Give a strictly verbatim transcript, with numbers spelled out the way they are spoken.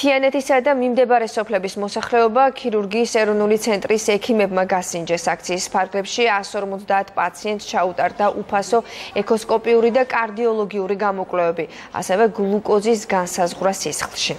თიანეთისა და მიმდებარე სოფლების მოსახლეობა ქირურგიის ეროვნული ცენტრის ექიმებმა გასინჯეს. Აქციის ფარგლებში εκατს ორმოცდაათ პაციენტს ჩაუტარდა უფასო ეკოსკოპიური და კარდიოლოგიური გამოკვლევები, ასევე გლუკოზის განსაზღვრა სისხლში.